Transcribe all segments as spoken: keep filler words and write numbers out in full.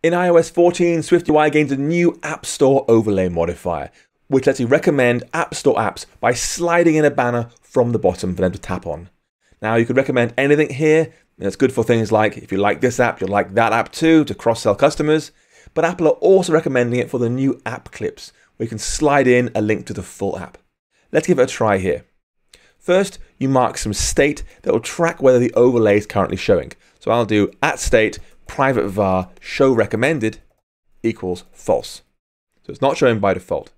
In iOS fourteen, SwiftUI gains a new App Store overlay modifier, which lets you recommend App Store apps by sliding in a banner from the bottom for them to tap on. Now, you could recommend anything here, and it's good for things like, if you like this app, you'll like that app too, to cross-sell customers. But Apple are also recommending it for the new App Clips, where you can slide in a link to the full app. Let's give it a try here. First, you mark some state that will track whether the overlay is currently showing. So I'll do at state, private var, show recommended equals false. So it's not showing by default.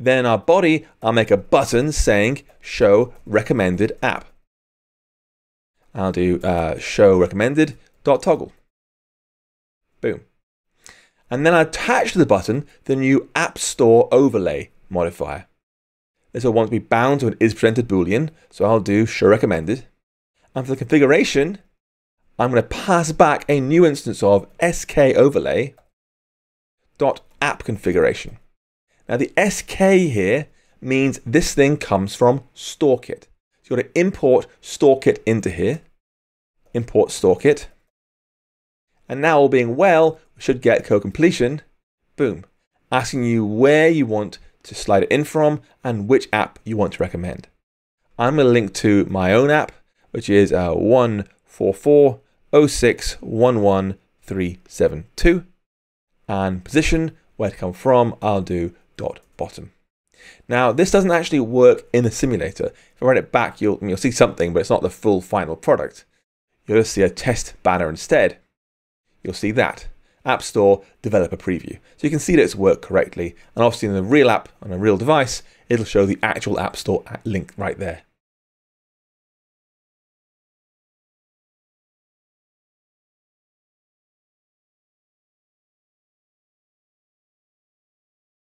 Then in our body, I'll make a button saying show recommended app. I'll do uh, show recommended dot toggle. Boom. And then I attach to the button the new App Store overlay modifier. This will want to be bound to an is presented boolean, so I'll do show recommended. And for the configuration, I'm going to pass back a new instance of sk overlay dot app configuration. Now the S K here means this thing comes from StoreKit. So you've got to import StoreKit into here, import StoreKit. And now, all being well, we should get co-completion, boom, asking you where you want to slide it in from and which app you want to recommend. I'm going to link to my own app, which is uh, one four four zero six one one three seven two, and position, where to come from, I'll do dot bottom. Now, this doesn't actually work in the simulator. If I run it back, you'll, you'll see something, but it's not the full final product. You'll just see a test banner instead. You'll see that, App Store Developer Preview. So you can see that it's worked correctly. And obviously in the real app, on a real device, it'll show the actual App Store link right there.